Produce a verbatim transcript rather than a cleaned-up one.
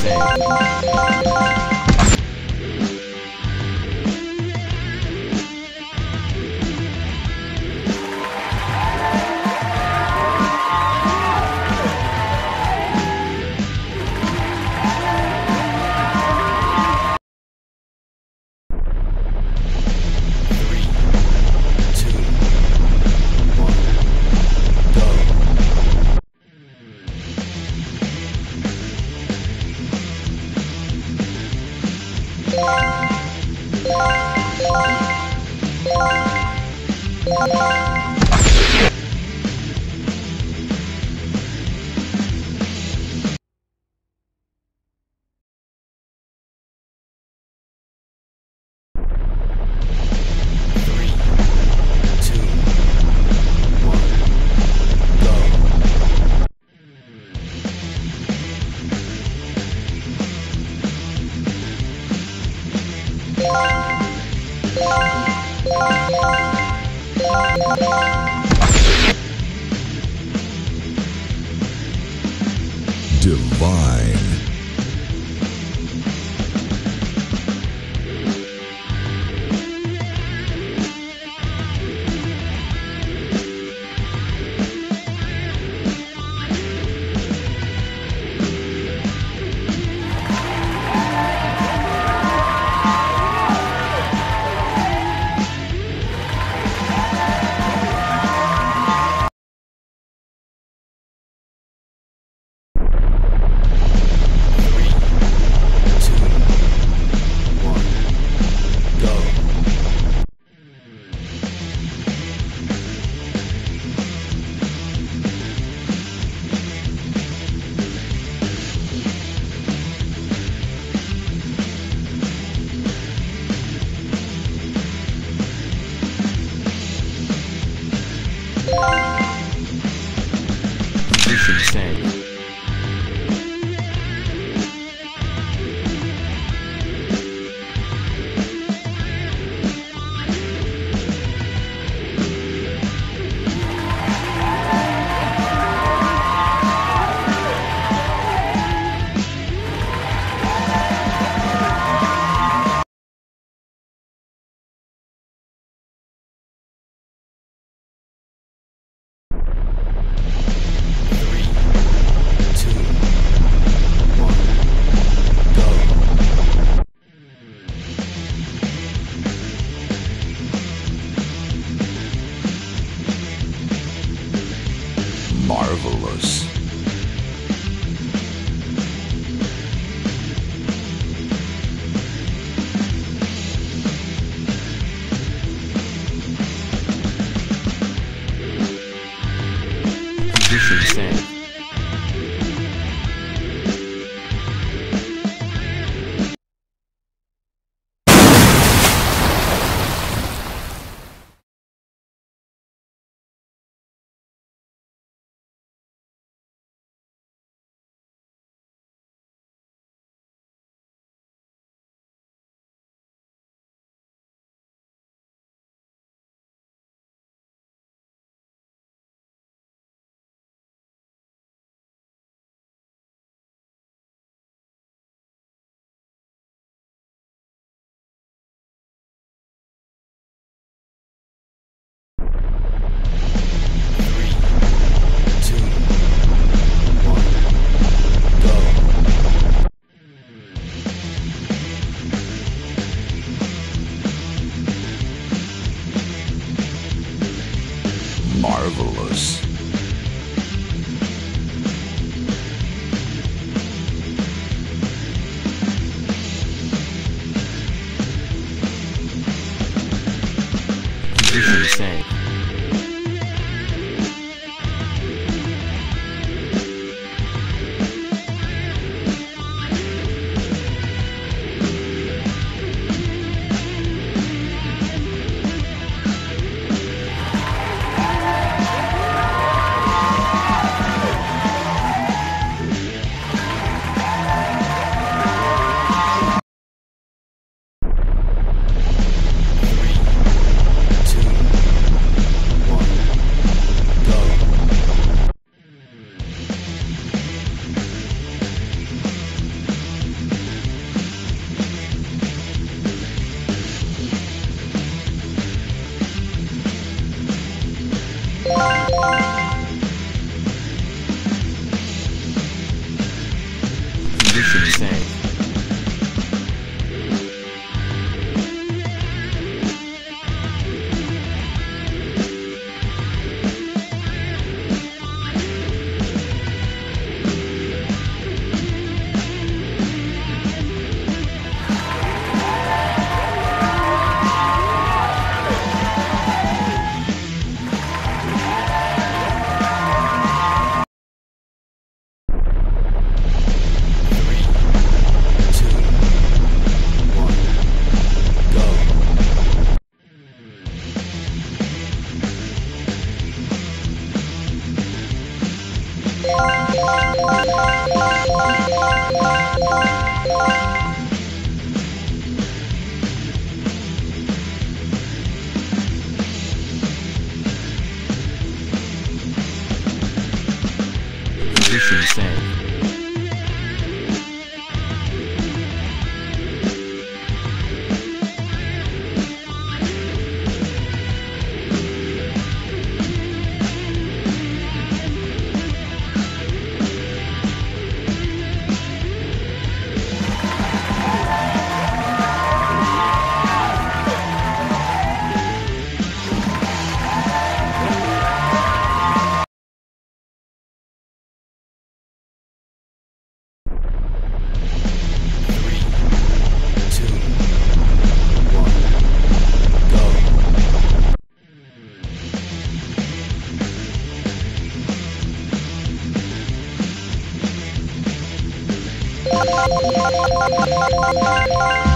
save. Divine. Marvelous. Position save. Marvelous. Position save. Mission saved. Bye.